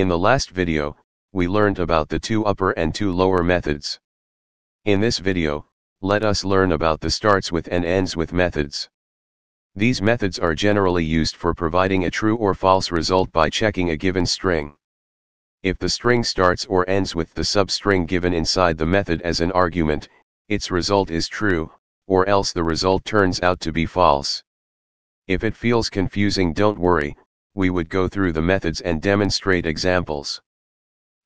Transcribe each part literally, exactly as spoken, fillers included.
In the last video, we learned about the two upper and two lower methods. In this video, let us learn about the StartsWith and EndsWith methods. These methods are generally used for providing a true or false result by checking a given string. If the string starts or ends with the substring given inside the method as an argument, its result is true, or else the result turns out to be false. If it feels confusing, don't worry, we would go through the methods and demonstrate examples.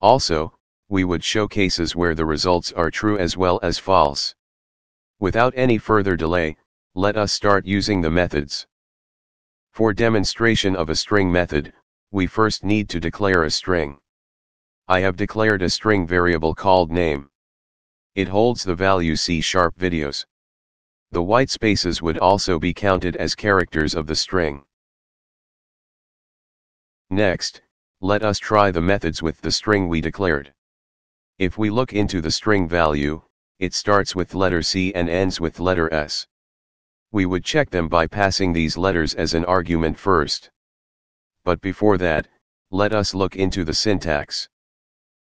Also, we would show cases where the results are true as well as false. Without any further delay, let us start using the methods. For demonstration of a string method, we first need to declare a string. I have declared a string variable called name. It holds the value C Sharp videos. The white spaces would also be counted as characters of the string. Next, let us try the methods with the string we declared. If we look into the string value, it starts with letter C and ends with letter S. We would check them by passing these letters as an argument first. But before that, let us look into the syntax.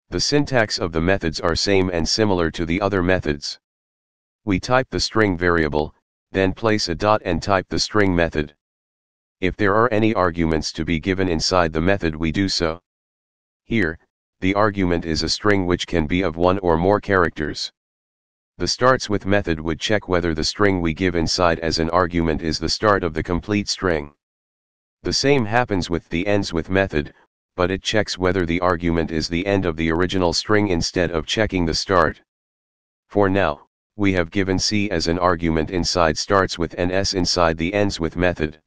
The syntax of the methods are same and similar to the other methods. We type the string variable, then place a dot and type the string method. If there are any arguments to be given inside the method, we do so. Here, the argument is a string which can be of one or more characters. The StartsWith method would check whether the string we give inside as an argument is the start of the complete string. The same happens with the EndsWith method, but it checks whether the argument is the end of the original string instead of checking the start. For now, we have given C as an argument inside StartsWith and S inside the EndsWith method.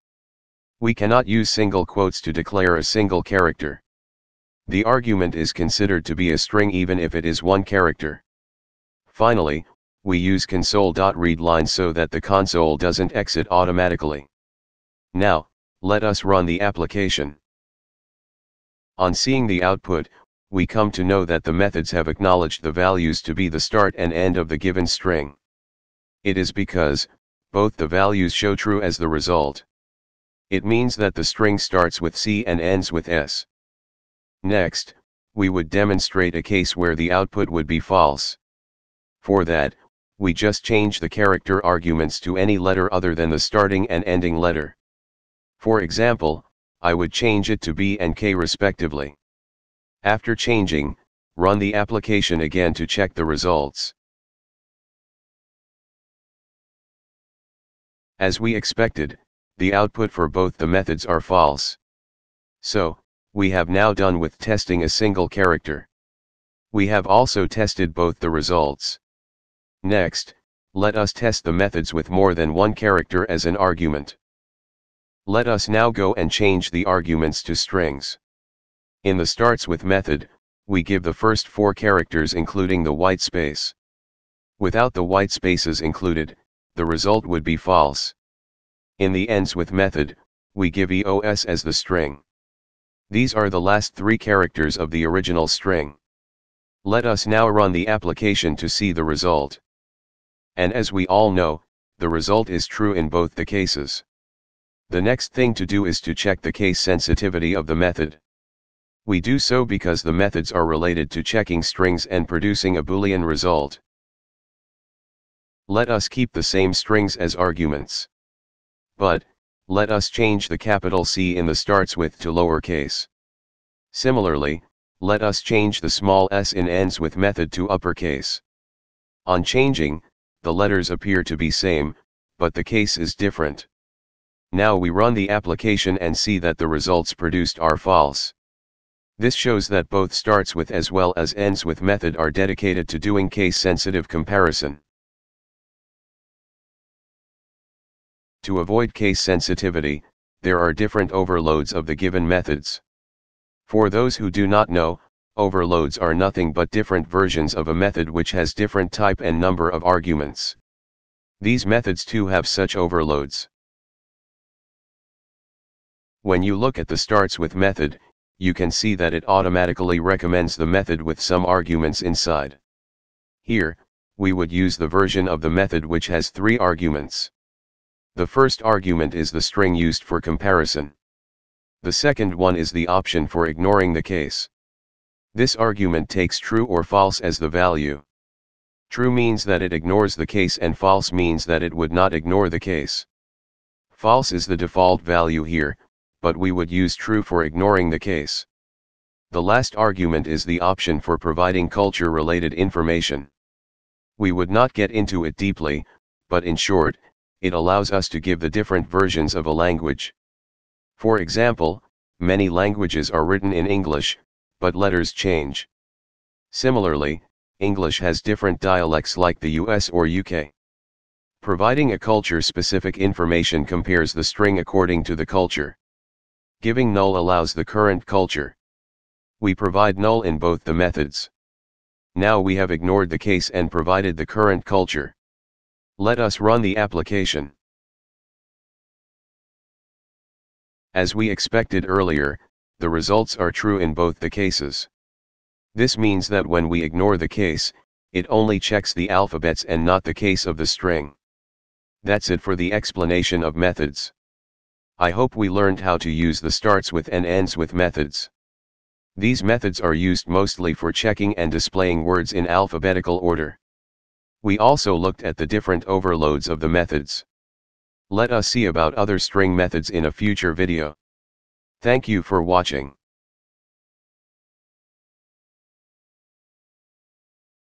We cannot use single quotes to declare a single character. The argument is considered to be a string even if it is one character. Finally, we use console.readline so that the console doesn't exit automatically. Now, let us run the application. On seeing the output, we come to know that the methods have acknowledged the values to be the start and end of the given string. It is because both the values show true as the result. It means that the string starts with C and ends with S. Next, we would demonstrate a case where the output would be false. For that, we just change the character arguments to any letter other than the starting and ending letter. For example, I would change it to B and K respectively. After changing, run the application again to check the results. As we expected, the output for both the methods are false. So, we have now done with testing a single character. We have also tested both the results. Next, let us test the methods with more than one character as an argument. Let us now go and change the arguments to strings. In the StartsWith method, we give the first four characters including the white space. Without the white spaces included, the result would be false. In the EndsWith method, we give E O S as the string. These are the last three characters of the original string. Let us now run the application to see the result. And as we all know, the result is true in both the cases. The next thing to do is to check the case sensitivity of the method. We do so because the methods are related to checking strings and producing a Boolean result. Let us keep the same strings as arguments. But, let us change the capital C in the StartsWith to lowercase. Similarly, let us change the small s in EndsWith method to uppercase. On changing, the letters appear to be same, but the case is different. Now we run the application and see that the results produced are false. This shows that both StartsWith as well as EndsWith method are dedicated to doing case-sensitive comparison. To avoid case sensitivity, there are different overloads of the given methods. For those who do not know, overloads are nothing but different versions of a method which has different type and number of arguments. These methods too have such overloads. When you look at the StartsWith method, you can see that it automatically recommends the method with some arguments inside. Here, we would use the version of the method which has three arguments. The first argument is the string used for comparison. The second one is the option for ignoring the case. This argument takes true or false as the value. True means that it ignores the case and false means that it would not ignore the case. False is the default value here, but we would use true for ignoring the case. The last argument is the option for providing culture-related information. We would not get into it deeply, but in short, it allows us to give the different versions of a language. For example, many languages are written in English, but letters change. Similarly, English has different dialects like the U S or U K. Providing a culture-specific information compares the string according to the culture. Giving null allows the current culture. We provide null in both the methods. Now we have ignored the case and provided the current culture. Let us run the application. As we expected earlier, the results are true in both the cases. This means that when we ignore the case, it only checks the alphabets and not the case of the string. That's it for the explanation of methods. I hope we learned how to use the StartsWith and EndsWith methods. These methods are used mostly for checking and displaying words in alphabetical order. We also looked at the different overloads of the methods. Let us see about other string methods in a future video. Thank you for watching.